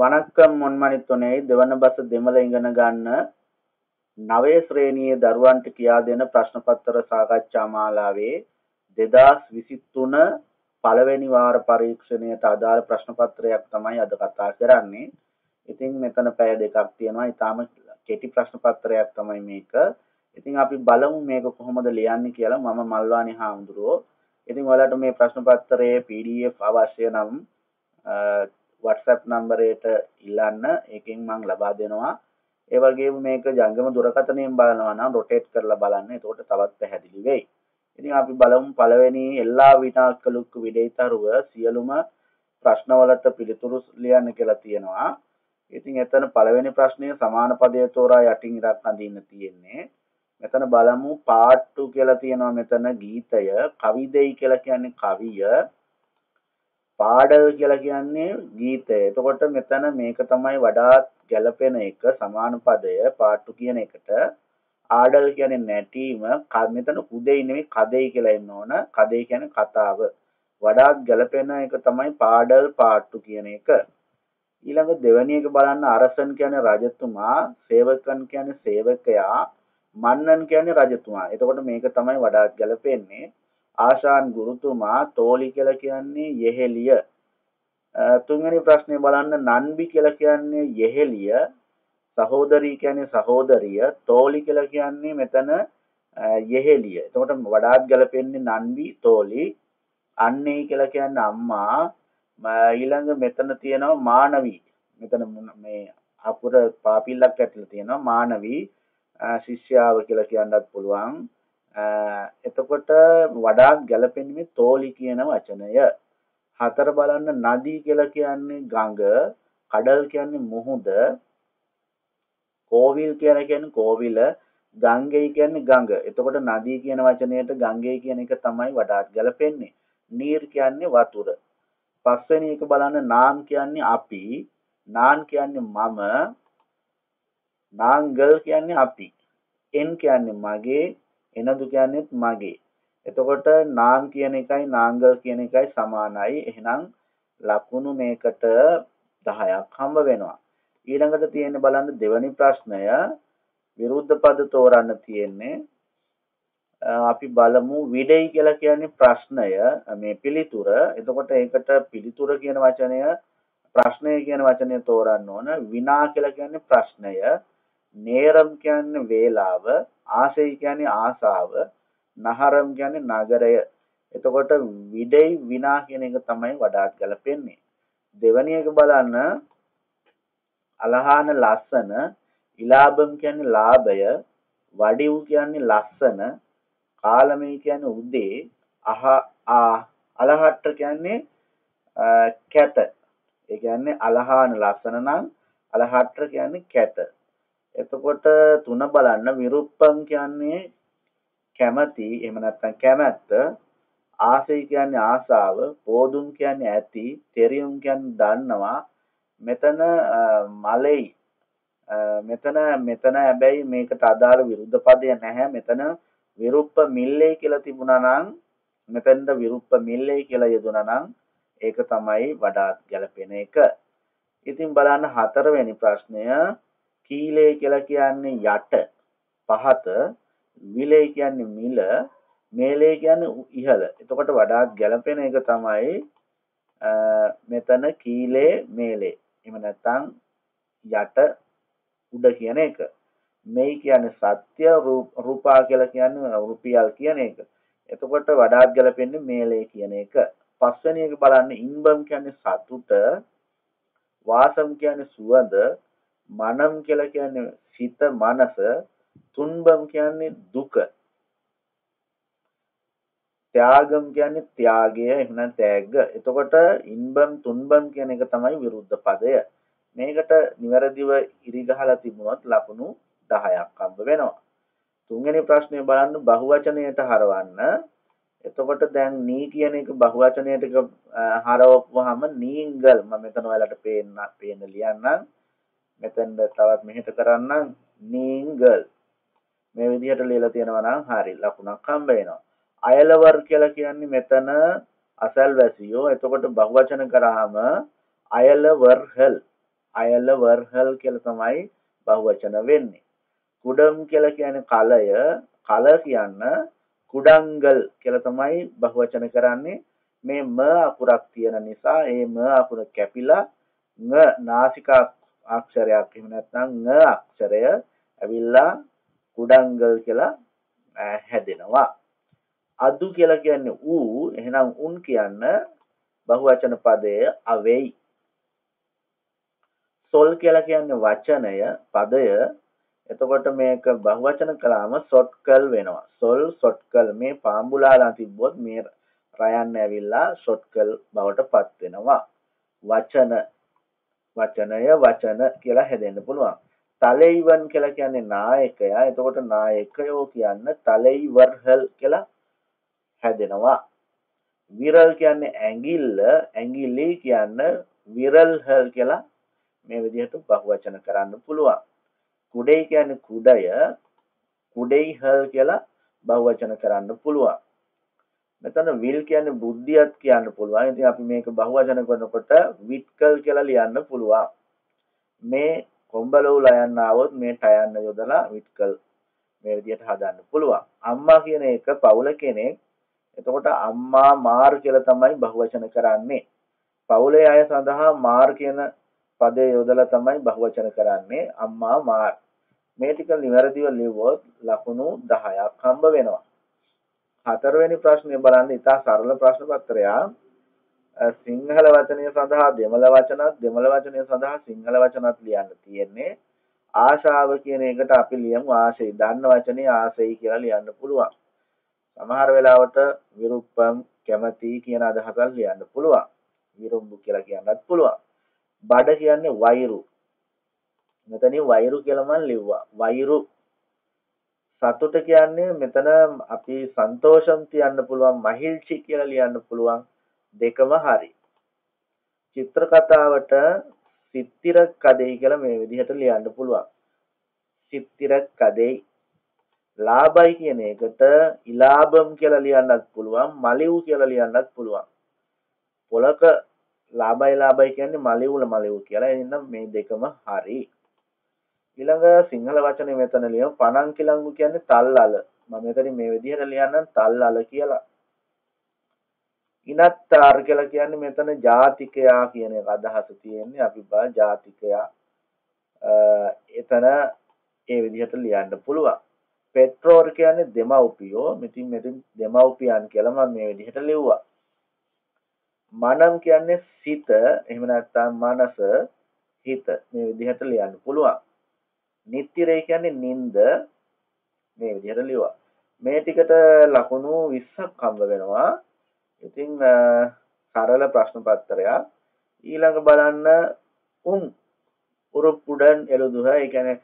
वनक्कम मुन्मणित्तुने දෙවන බස දෙමළ ඉගෙන ගන්න 9 ශ්‍රේණියේ දරුවන්ට කියා දෙන ප්‍රශ්න පත්‍ර සාකච්ඡා මාලාවේ 2023 පළවෙනි වාර පරීක්ෂණයට අදාළ ප්‍රශ්න පත්‍රයක් තමයි අද කතා කරන්නේ. ඉතින් මෙතන පැය දෙකක් තියෙනවා. ඊටාම කෙටි ප්‍රශ්න පත්‍රයක් තමයි මේක. ඉතින් අපි බලමු මේක කොහොමද ලියන්නේ කියලා. මම මල්වානි හාමුදුරුවෝ. ඉතින් ඔයාලට මේ ප්‍රශ්න පත්‍රයේ PDF අවශ්‍ය නම් WhatsApp नंबर इलान एक मंग लबा देना एवगे मेक जंगम दुराकथन बलना रोटेट कर बलाने तोट तवत् हदली इधर आप बल पलवेनी एला विनाकलुक विडेतार सियलुम प्रश्न वलट पिलुतुरु लियान केलतीयनवा इतिंग एतन पलवेनी प्रश्न समान पदे तोरा अटिंग रत्न दीन तीयने मेतन बलमु पाट्टु केलतीयनवा मेतन गीतय कविदेय केला කියන්නේ කවිය පාඩල් කියලා කියන්නේ ගීතය. එතකොට මෙතන මේක තමයි වඩාත් ගැළපෙන එක සමාන පදය පාට්ටු කියන එකට. ආඩල් කියන්නේ නැටීම. මෙතන කුදේ නෙමෙයි කදේ කියලා එන්න ඕන. කදේ කියන්නේ කතාව. වඩාත් ගැළපෙන එක තමයි පාඩල් පාට්ටු කියන එක. ඊළඟ දෙවෙනි එක බලන්න අරසන් කියන්නේ රජතුමා, සේවකන් කියන්නේ සේවකයා, මන්නන් කියන්නේ රජතුමා. එතකොට මේක තමයි වඩාත් ගැළපෙන්නේ. आशान गुरुतुमा तोली केलकियान्ने येहेलिय तुंगनी प्रश्ने बलन्न नन्बी केलकियान्ने येहेलिय सहोदरी क्याने सहोदरिय तोली केलकियान्ने मेतन येहेलिय एतකොට වඩාත් ගලපෙන්නේ නන්බි තෝලි අන්නේ කියලා කියන්නේ අම්මා ඊළඟ මෙතන තියෙනවා මානවි මෙතන මේ අකුර පාපිල්ලක් ඇතුළේ තියෙනවා මානවි ශිෂ්‍යාව කියලා කියන්නත් පුළුවන් එතකොට වඩාත් ගැළපෙන්නේ තෝලි කියන වචනය. හතර බලන්න නදී කියලා කියන්නේ ගඟ, කඩල් කියන්නේ මුහුද, කෝවිල් කියලා කියන්නේ කෝවිල, ගංගේ කියන්නේ ගඟ. එතකොට නදී කියන වචනයට ගංගේ කියන එක තමයි වඩාත් ගැළපෙන්නේ. නීර් කියන්නේ වතුර. පස්වෙනි එක බලන්න නාම් කියන්නේ අපි, නාන් කියන්නේ මම, නාංගල් කියන්නේ අපි, එන් කියන්නේ මගේ එනදු කියන්නේ මගේ. එතකොට නාම් කියන එකයි නාංගල් කියන එකයි සමානයි. එහෙනම් ලකුණු මේකට 10ක් හම්බ වෙනවා. ඊළඟට තියෙන්නේ බලන්න දෙවෙනි ප්‍රශ්නය විරුද්ධ පද තෝරන්න තියෙන්නේ. අපි බලමු විඩෙයි කියලා කියන්නේ ප්‍රශ්නය මේ පිළිතුර. එතකොට ඒකට පිළිතුර කියන වචනය ප්‍රශ්නය කියන වචනය තෝරන්න ඕන. විනා කියලා කියන්නේ ප්‍රශ්නය, නේරම් කියන්නේ වේලාව, ආසය කියන්නේ ආසාව, නහරම් කියන්නේ නගරය. එතකොට විඩේ විනා කියන එක තමයි වඩාත් ගැලපෙන්නේ. දෙවෙනි එක බලන්න අලහාන ලස්සන, ඉලාබම් කියන්නේ ලාභය, වඩිව් කියන්නේ ලස්සන, කාලමය කියන්නේ උදේ, අලහට්ට කියන්නේ කැත. ඒ කියන්නේ අලහාන ලස්සන නම් අලහට්ට කියන්නේ කැත. එතකොට තුන බලන්න විරුප්පම් කියන්නේ කැමැති එහෙම නැත්නම් කැමැත්ත, ආසය කියන්නේ ආසාව, පොදුම් කියන්නේ ඇති, තෙරියම් කියන්නේ දන්නවා. මෙතන මලෙයි මෙතන හැබැයි මේකට අදාළ විරුද්ධ පදය නැහැ. මෙතන විරුප්ප මිල්ලේ කියලා තිබුණා නම් මෙතනද විරුප්ප මිල්ලේ කියලා යදුනා නම් ඒක තමයි වඩාත් ගැළපෙන එක. ඉතින් බලන්න හතරවෙනි ප්‍රශ්නය කීලේ කියලා කියන්නේ යට, පහත, විලේ කියන්නේ මිල, මේලේ කියන්නේ ඉහළ. එතකොට වඩාත් ගැළපෙන එක තමයි මෙතන කීලේ මේලේ. එහෙම නැත්නම් යට උඩ කියන එක. මෙයි කියන්නේ සත්‍ය, රූපා කියලා කියන්නේ රුපියල් කියන එක. එතකොට වඩාත් ගැළපෙන්නේ මේලේ කියන එක. පස්වෙනි එක බලන්න ඉම්බම් කියන්නේ සතුට, වාසම් කියන්නේ සුවඳ, මනම් කියලා කියන්නේ සිත මනස, තුන්බම් කියන්නේ දුක, ත්‍යාගම් කියන්නේ ත්‍යාගය එහෙම නැත්නම් ත්‍යාග. එතකොට ඉන්බම් තුන්බම් කියන එක තමයි විරුද්ධ පදය. මේකට නිවැරදිව ඉරිගහලා තිබුණොත් ලකුණු 10ක් හම්බ වෙනවා. තුන්වෙනි ප්‍රශ්නේ බලන්න බහුවචනයට හරවන්න. එතකොට දැන් නී කියන එක බහුවචනයට හරවපුවාම නීංගල් මම මෙතන ඔයාලට පේන්න ලියන්නම්. මෙතෙන්ද තවත් මෙහෙට කරන්න නීංගල් මේ විදිහට ලියලා තියෙනවා නම් හරි ලකුණක් හම්බ වෙනවා. අයලවර් කියලා කියන්නේ මෙතන අසල්වැසියෝ. එතකොට බහුවචන කරාම අයලවර්හල් आयलवर्हल केला තමයි බහුවචන වෙන්නේ. කුඩම් කියලා කියන්නේ කලය, කල කියන්න කුඩංගල් කියලා තමයි බහුවචන කරන්නේ. මේ ම අකුරක් තියෙන නිසා ඒ ම අකුර කැපිලා න නාසිකා අක්ෂරයක් එහෙම නැත්නම් න අක්ෂරය ඇවිල්ලා කුඩංගල් කියලා හැදෙනවා. අදු කියලා කියන්නේ ඌ, එහෙනම් උන් කියන්න බහුවචන පදයේ අවේයි. सोल केला කියන්නේ වචනය පදය. එතකොට මේක බහුවචන කළාම සොට්කල් වෙනවා. සොල් සොට්කල් මේ පාඹුලාලා තිබ්බොත් මේ රයන් ඇවිල්ලා සොට්කල් බවටපත් වෙනවා. වචනය වචන කියලා හැදෙන්න පුළුවන්. තලෙයිවන් කියලා කියන්නේ නායකයා. එතකොට නායකයෝ කියන්න තලෙයිවර්හල් කියලා හැදෙනවා. විරල් කියන්නේ ඇඟිල්ල, ඇඟිලි කියන්න විරල්හල් කියලා මේ විදිහට බහුවචන කරන්න පුළුවන්. කුඩේ කියන්නේ කුඩය, කුඩෙයිහල් කියලා බහුවචන කරන්න පුළුවන්. මෙතන විල් කියන්නේ බුද්ධියත් කියන්න පුළුවන්. ඉතින් අපි මේක බහුවචන කරනකොට විට්කල් කියලා ලියන්න පුළුවන්. මේ කොම්බලෝලා යන්න આવොත් මේ ටයන්න යොදලා විට්කල් මේ විදිහට හදන්න පුළුවන්. අම්මා කියන එක පවුල කෙනෙක්. එතකොට අම්මා මාර් කියලා තමයි බහුවචන කරන්නේ. පවුලේ අය සඳහා මාර් කියන පදේ යොදලා තමයි බහුවචන කරන්නේ. අම්මා මාර්. මේ ටික නිවැරදිව ලියුවොත් ලකුණු 10ක් හම්බ වෙනවා. හතරවෙනි ප්‍රශ්නේ බලන්න. ඉතා සරල ප්‍රශ්න පත්‍රය. සිංහල වචනය සඳහා දෙමළ වචනත්, දෙමළ වචනය සඳහා සිංහල වචනත් ලියන්න තියෙන්නේ. ආශාව කියන එකට අපි ලියමු ආශේ. දන්න වචනේ ආසෙයි කියලා ලියන්න පුළුවන්. සමහර වෙලාවට විරුප්පම් කැමති කියන අදහසක් ලියන්න පුළුවන්. විරුම්බු කියලා කියන්නත් පුළුවන්. බඩ කියන්නේ වෛරු. මෙතන වෛරු කියලා මම ලිව්වා. වෛරු. සතුට කියන්නේ මෙතන අපි සන්තෝෂම් තියන්න පුළුවන්, මහිල්චි කියලා ලියන්න පුළුවන්. දෙකම හරි. චිත්‍ර කතාවට සිත්තිර කදෙයි කියලා මේ විදිහට ලියන්න පුළුවන්. සිත්තිර කදෙයි. ලාභයි කියන එකට ඉලාභම් කියලා ලියන්නත් පුළුවන්, මලිව් කියලා ලියන්නත් පුළුවන්. පොලක ලාභයි ලාභයි කියන්නේ මලිවුල මලිවු කියලා. එහෙනම් මේ දෙකම හරි. ඊළඟ සිංහල වචනේ මෙතන ලියමු. පණන් කිලංගු කියන්නේ තල්ලල. මම මෙතනින් මේ විදිහට ලියන්නම් තල්ලල කියලා. ඉනත්තාර කියලා කියන්නේ මෙතන ජාතිකයා කියන අදහස තියෙන්නේ. අපි බා ජාතිකයා එතන ඒ විදිහට ලියන්න පුළුවන්. පෙට්‍රෝර් කියන්නේ දෙමව්පියෝ. මෙතින් දෙමව්පියන් කියලා මම මේ විදිහට ලිව්වා. මනම් කියන්නේ සිත, එහෙම නැත්නම් මනස, හිත මේ විදිහට ලියන්න පුළුවන්. නිත්‍යරේ කියන්නේ නින්ද මේ විදිහට ලියුවා. මේ ටිකට ලකුණු 20ක් හම්බ වෙනවා. ඉතින් සරල ප්‍රශ්න පත්‍රයක්. ඊළඟ බලන්න උරුප්පුඩන් එළුදුහ. ඒ කියන්නේ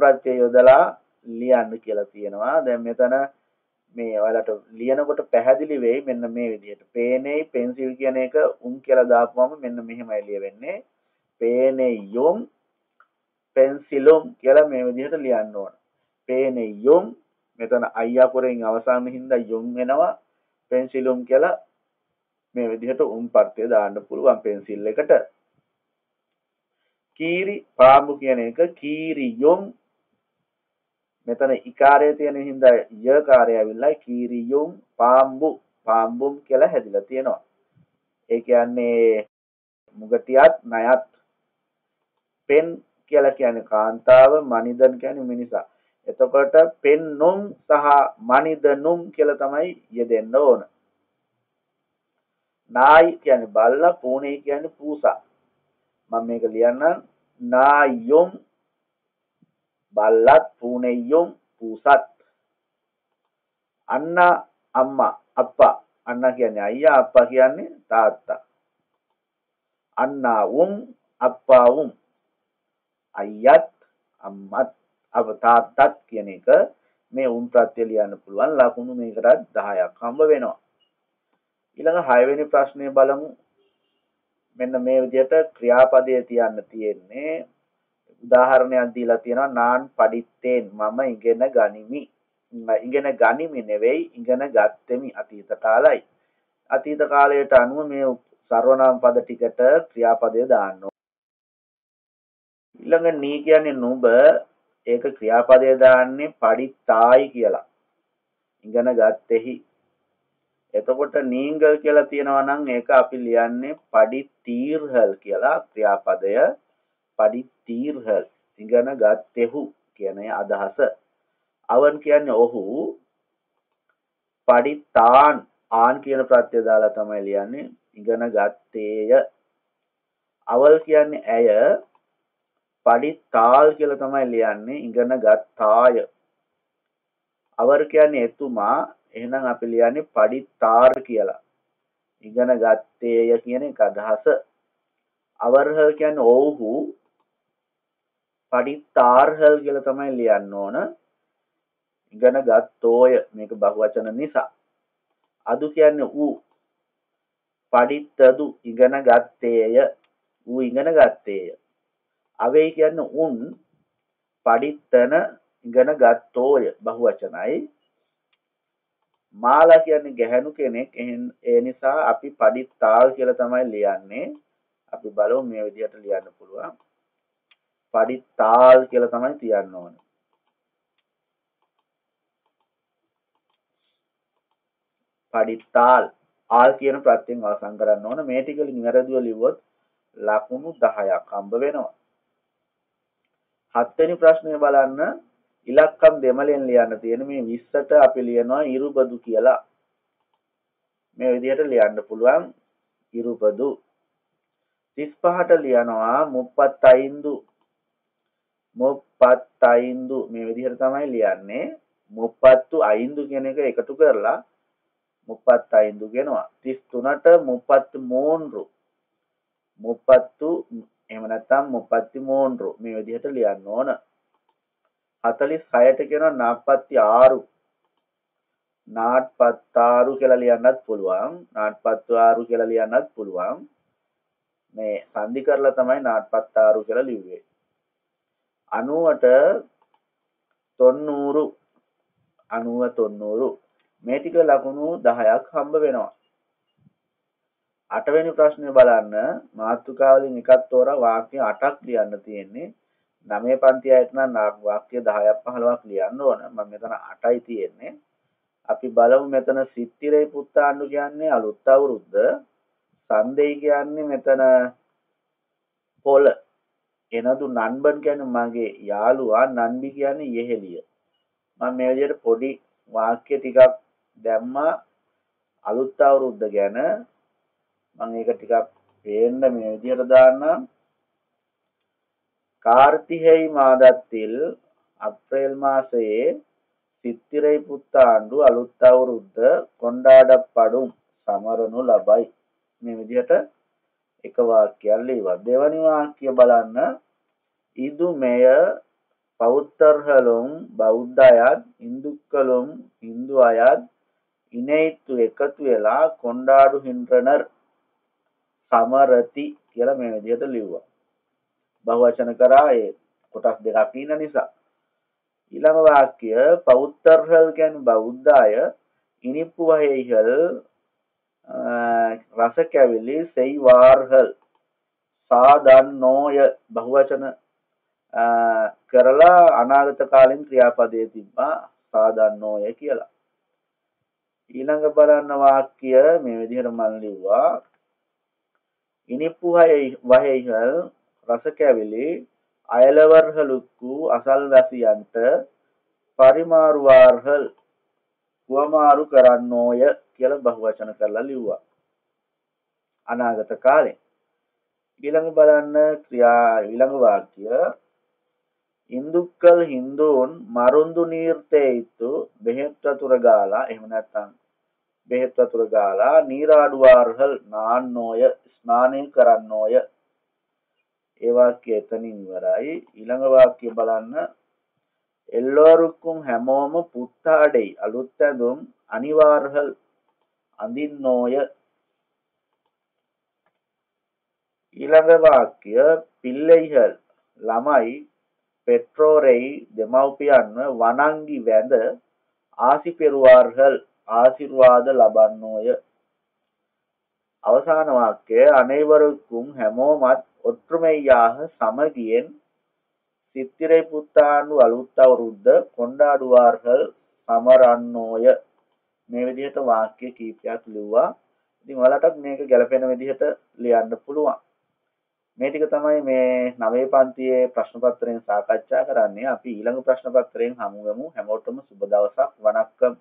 ප්‍රත්‍යය යොදලා ලියන්න කියලා තියෙනවා. දැන් මෙතන මේ ඔයාලට ලියනකොට පැහැදිලි වෙයි. මෙන්න මේ විදිහට පේනේ පෙන්සිල් කියන එක කියලා දාපුවම මෙන්න මෙහෙමයි ලියවෙන්නේ. පේනේ යොම් පෙන්සිලොම් කියලා මේ විදිහට ලියන්න ඕන. පේනේ යොම් මෙතන අය අකුරෙන් අවසාන හින්දා යොම් වෙනවා. පෙන්සිලොම් කියලා මේ විදිහට ප්‍රත්‍යය දාන්න පුළුවන් පෙන්සිල් එකට. කීරි පාඹු කියන එක කීරි යොම්. මෙතන ඉකාරය තියෙන හින්දා ය කාර්යය ඇවිල්ලා කීරියුම් පාඹු පාඹුම් කියලා හැදිලා තියෙනවා. ඒ කියන්නේ මුගටියත් ණයත්. පෙන් කියලා කියන්නේ කාන්තාව, මනිදන් කියන්නේ මිනිසා. එතකොට පෙන්නුම් සහ මනිදනුම් කියලා තමයි යෙදෙන්න ඕන. නායි කියන්නේ බල්ලා, පූනේ කියන්නේ පූසා. මම මේක ලියන්නම්. නායුම් බල්ලත්, පුණෙයොම් පුසත්. අන්න අම්මා අප්පා. අන්න කියන්නේ අයියා, අප්පා කියන්නේ තාත්තා. අන්න උම් අප්පා උම්. අයියත් අම්මත් අප තාත්තත් කියන එක මේ ප්‍රත්‍යය ලියන්න පුළුවන්. ලකුණු මේකටත් 10ක් හම්බ වෙනවා. ඊළඟ 6 වෙනි ප්‍රශ්නේ බලමු. මෙන්න මේ විදිහට ක්‍රියාපදයේ තියන්න තියෙන්නේ. උදාහරණයක් දීලා තියෙනවා. නාන් පඩිත්තෙන් මම ඉගෙන ගනිමි. ඉගෙන ගනිමි නෙවෙයි ඉගෙන ගත්තෙමි. අතීත කාලයි. අතීත කාලයට අනුව මේ සර්වනාම පද ටිකට ක්‍රියාපදය දාන්න इलांग नी कियाने नुब ඒක ක්‍රියාපදය දාන්නේ පඩිතායි කියලා. ඉගෙන ගත්තෙහි. එතකොට නීංගල් කියලා තියෙනවා නම් ඒක අපි ලියන්නේ පඩිතීර්හල් කියලා ක්‍රියාපදය පඩිතීර්හල්. ඉගෙන ගත්තෙහු කියන අදහස. අවන් කියන්නේ ඔහු පඩිතාන් ආන් කියන ප්‍රත්‍ය දාලා තමයි ලියන්නේ ඉගෙන ගත්තේය. අවල් කියන්නේ ඇය पड़िताल के तम लियाने इंगन गाय अवर क्या तुमा एना लियाने पड़ितार किला इंगन गातेय कदास अवर क्या ओहू पड़ितार हल के तम लियानोन इंगन गातोय मेक बहुवचन निशा अदू क्या ऊ पड़ितदु इंगन गातेय ऊ इंगन गातेय अवे क्यान उन् पड़ितन गन गतोय बहुवचनाई माला क्यान गहनु केने एनिसा अपि पड़िताल කියලා තමයි ලියන්නේ අපි බලමු මේ විදිහට ලියන්න පුළුවන් पड़िताल කියලා තමයි තියන්න ඕන पड़िताल ආල් කියන ප්‍රත්‍යයෙන් අවසන් කරන්න ඕන මේ ටික නිවැරදිව ලිව්වොත් ලකුණු 10ක් හම්බ වෙනවා हत्तनी प्रश्न බලන්න ඉලක්කම් දෙමළෙන් ලියන්න තියෙන මේ 20ට අපි ලියනවා ඉරුබදු කියලා මේ විදිහට ලියන්න පුළුවන් ඉරුබදු 35ට ලියනවා මුප්පත්යින්දු මුප්පත්යින්දු මේ විදිහට තමයි ලියන්නේ මුප්පත්තු අයින්දු කියන එක එකතු කරලා මුප්පත්යින්දු කියනවා 33ට මුප්පත් මෝන්රු මුප්පත්තු එහෙම නැත්නම් 33 මේ විදිහට ලියන්න ඕන 46ට කියනවා 46 46 කියලා ලියන්නත් පුළුවන් 46 කියලා ලියන්නත් පුළුවන් මේ සංදි කරලා තමයි 46 කියලා ලිව්වේ 90ට 90 90 මේ ටික ලකුණු 10ක් හම්බ වෙනවා අටවෙනි ප්‍රශ්නේ බලන්න මාතෘකාවලින් එකක් තෝරා වාක්‍ය 8ක් ලියන්න තියෙන්නේ 9 පන්ති අයට නම් වාක්‍ය 10ක් 15ක් ලියන්න ඕන මම මෙතන 8යි තියෙන්නේ අපි බලමු මෙතන සිත්තිරේ පුත්තාණ්ඩු කියන්නේ අලුත් අවුරුද්ද සන්දේ කියන්නේ මෙතන පොළ එනදු නන්බන් කියන්නේ මගේ යාළුවා නන්බි කියන්නේ යෙහෙලිය මම මේ විදිහට පොඩි වාක්‍ය ටිකක් දැම්මා අලුත් අවුරුද්ද ගැන මම ඒක ටිකක් වෙන්න මේ විදිහට දාන්නම් කාර්තිහෙයි මාදත්තිල් අප්‍රේල් මාසයේ සිත්තිරේ පුත්තාණ්ඩු අලුත් අවුරුද්ද කොණ්ඩාඩප්පඩුම් සමරනු ලබයි මේ විදිහට එක වාක්‍යයක් ලියවා දෙවනි වාක්‍ය බලන්න ඉදු මෙය පෞත්තරහලොම් බෞද්ධයත් ඉන්දුක්කලොම් හින්දු අයත් ඉනේතු එකතු වෙලා කොණ්ඩාඩු හින්රනර් समरति කියලා මේ විදිහට ලිව්වා බහුවචන කරා ඒ කොටස් දෙකක් ඉන්න නිසා ඊළඟ වාක්‍ය පෞත්තරල් කියන්නේ බෞද්ධය ඉනිප්පු වහේහල් රස කැවිලි සේවාර්හල් සාදන්නෝය බහුවචන කරලා අනාගත කාලෙන් ක්‍රියාපදයේ තිබ්බා සාදන්නෝය කියලා ඊළඟ බලන්න වාක්‍ය මේ විදිහට මම ලිව්වා ඉනිප්පුහයි වහේහල් රස කැවිලි අයලවර්හලුක්කු අසල්වැසියන්ට පරිමාරුවාර්හල් වමාරු කරන්නෝය කියලා බහුවචන කරලා ලිව්වා අනාගත කාලේ ඊළඟ බලන්න ක්‍රියා ඊළඟ වාක්‍ය ඉන්දුක්කල් හින්දුන් මරුන්දු නීර්තේයිතු බෙහෙත් වතුර ගාලා එහෙම නැත්නම් බෙහෙත් වතුර ගාලා නීරාඩුවාර්හල් නාන්නෝය ස්නානය කරන්නෝය ඒ වාක්‍ය එතනින් ඉවරයි ඊළඟ වාක්‍ය බලන්න එල්ලෝරුක්කුම් හැමෝම පුත්තාඩේ අලුත් ඇඳුම් අනිවාර්හල් අඳින්නෝය ඊළඟ වාක්‍ය පිල්ලෙයිහල් ළමයි පෙට්‍රෝරේ දෙමව්පියන්ව වනංගි වැඳ ආසිපෙරුවාර්හල් ආශිර්වාද ලබන්නෝය අවසාන වාක්‍යය අනේවරුක්කුම් හැමෝමත් ඔට්ටුමෙයාහ සමගියෙන් சித்திரை புத்தாண்டு වලුත්තවුරුද්ද කොණ්ඩාඩුවාර්හල් සමරන්නෝය මේ විදිහට වාක්‍ය කීපයක් ලිව්වා. ඉතින් ඔයාලටත් මේක ගැලපෙන විදිහට ලියන්න පුළුවන්. මේ ටික තමයි මේ 9 පන්තියේ ප්‍රශ්න පත්‍රයෙන් සාකච්ඡා කරන්නේ. අපි ඊළඟ ප්‍රශ්න පත්‍රයෙන් හමු වෙමු. හැමෝටම සුබ දවසක්. වණක්කම්.